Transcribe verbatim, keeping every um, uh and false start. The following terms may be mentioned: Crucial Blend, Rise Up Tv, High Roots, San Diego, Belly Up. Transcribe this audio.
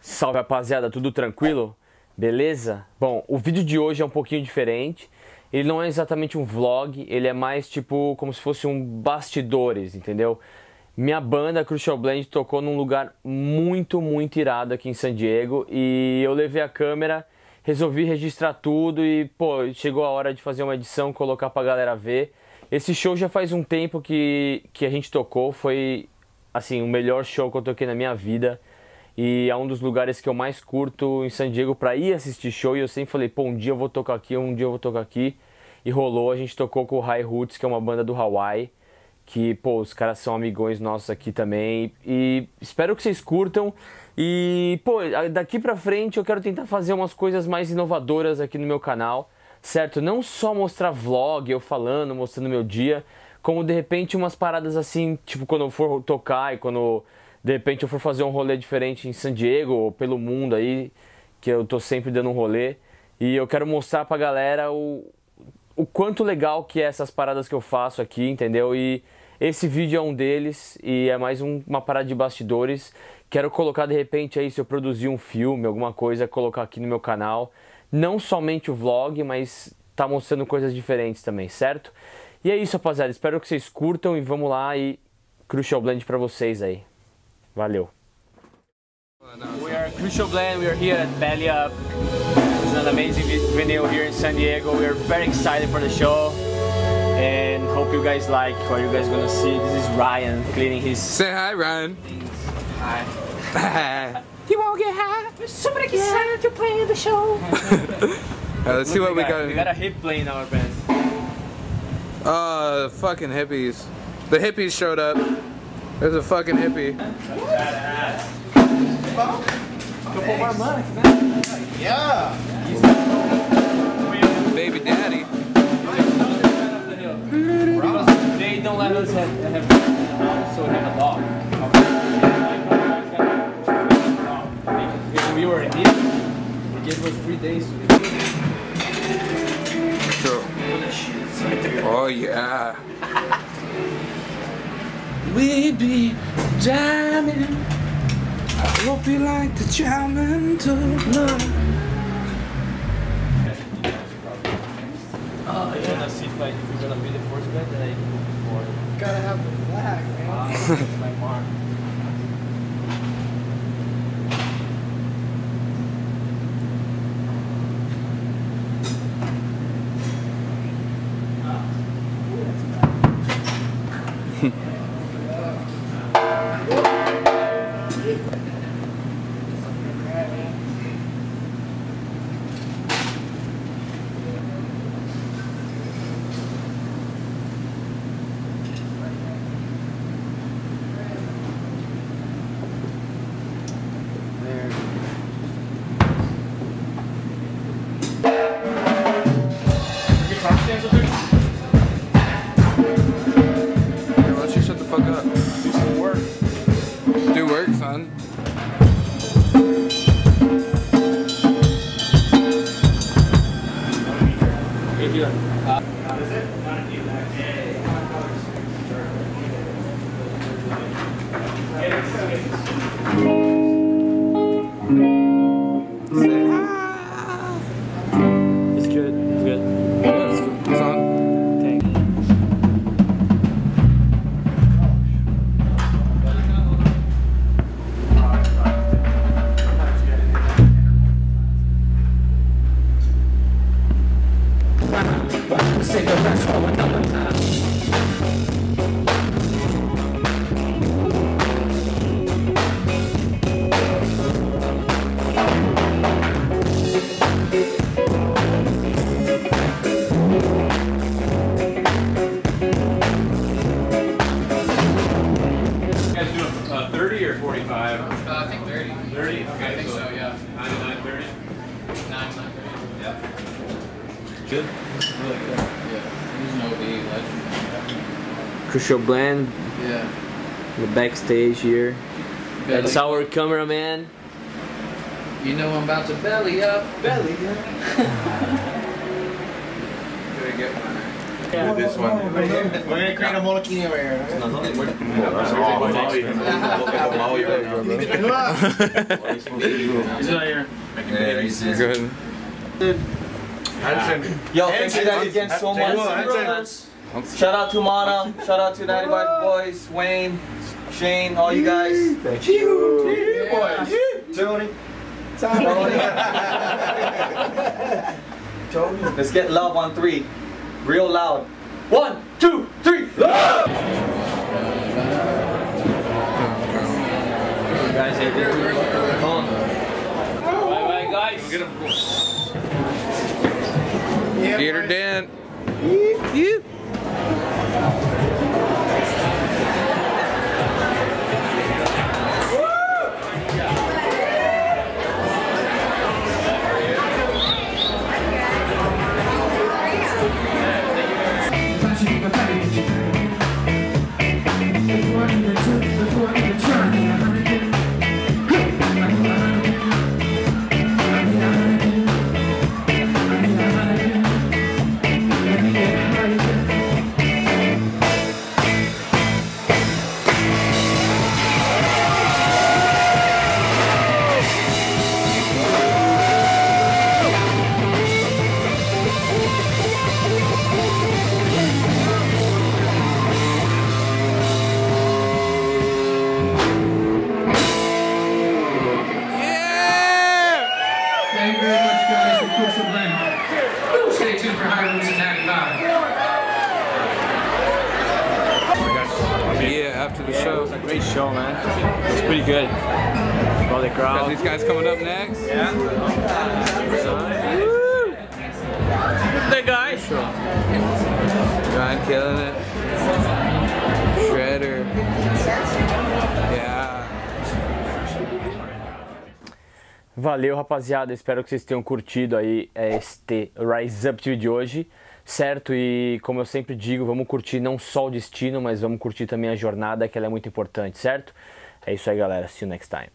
Salve, rapaziada, tudo tranquilo? Beleza? Bom, o vídeo de hoje é um pouquinho diferente. Ele não é exatamente um vlog, ele é mais tipo como se fosse um bastidores, entendeu? Minha banda, Crucial Blend, tocou num lugar muito, muito irado aqui em San Diego. E eu levei a câmera, resolvi registrar tudo e, pô, chegou a hora de fazer uma edição, colocar pra galera ver. Esse show já faz um tempo que, que a gente tocou, foi, assim, o melhor show que eu toquei na minha vida. E é um dos lugares que eu mais curto em San Diego pra ir assistir show. E eu sempre falei, pô, um dia eu vou tocar aqui, um dia eu vou tocar aqui. E rolou, a gente tocou com o High Roots, que é uma banda do Hawaii. Que, pô, os caras são amigões nossos aqui também. E espero que vocês curtam. E, pô, daqui pra frente eu quero tentar fazer umas coisas mais inovadoras aqui no meu canal. Certo? Não só mostrar vlog, eu falando, mostrando meu dia. Como, de repente, umas paradas assim, tipo, quando eu for tocar e quando... de repente eu for fazer um rolê diferente em San Diego ou pelo mundo aí, que eu tô sempre dando um rolê. E eu quero mostrar pra galera o, o quanto legal que é essas paradas que eu faço aqui, entendeu? E esse vídeo é um deles e é mais um, uma parada de bastidores. Quero colocar de repente aí, se eu produzir um filme, alguma coisa, colocar aqui no meu canal. Não somente o vlog, mas tá mostrando coisas diferentes também, certo? E é isso, rapaziada. Espero que vocês curtam e vamos lá e Crucial Blend pra vocês aí. Valeu. We are Crucial Blend, we are here at Belly Up. It's an amazing venue here in San Diego. We are very excited for the show and hope you guys like what you guys gonna see. This is Ryan cleaning his... Say hi, Ryan. Things. Hi. You won't get high. We're super excited to play the show. Right, let's see what we, we got. We got a hip play in our band. Oh, the fucking hippies. The hippies showed up. There's a fucking hippie. Yeah. Baby daddy. They don't let us have, have dogs, so we have a dog. Because we were here, they gave us three days to be here. Oh yeah. We be jamming. I hope you like the jamming too. No. Oh, yeah. I wanna see if I, if you're gonna be the first band that I move before. Gotta have the flag, man. Wow, that's my mark. Crucial Blend. Yeah. The backstage here. Belly. That's our cameraman. You know I'm about to belly up, belly up. Gotta get one. Yeah. With this one. We're gonna create a molokini over here. Good. Yo, thank you guys again so much. Shout out to Mana. Shout out to ninety-five Boys, Wayne, Shane, all you guys. Thank you. Boys. Tony. Tony. Let's get love on three. Real loud. One, two, three, love! Guys, hey, bye bye, guys. Get him. Yeah, Peter Dan. Yep. Yep. Thank you very much, guys, for Crucial Blend. Stay tuned for High Roots at ninety-five. Yeah, after the yeah, show. It was a great show, man. It's pretty good. All the crowd. Got these guys coming up next. Yeah. Woo! The guy. Ryan killing it. Shredder. Yeah. Valeu, rapaziada, espero que vocês tenham curtido aí este Rise Up T V de hoje, certo? E como eu sempre digo, vamos curtir não só o destino, mas vamos curtir também a jornada, que ela é muito importante, certo? É isso aí, galera, see you next time.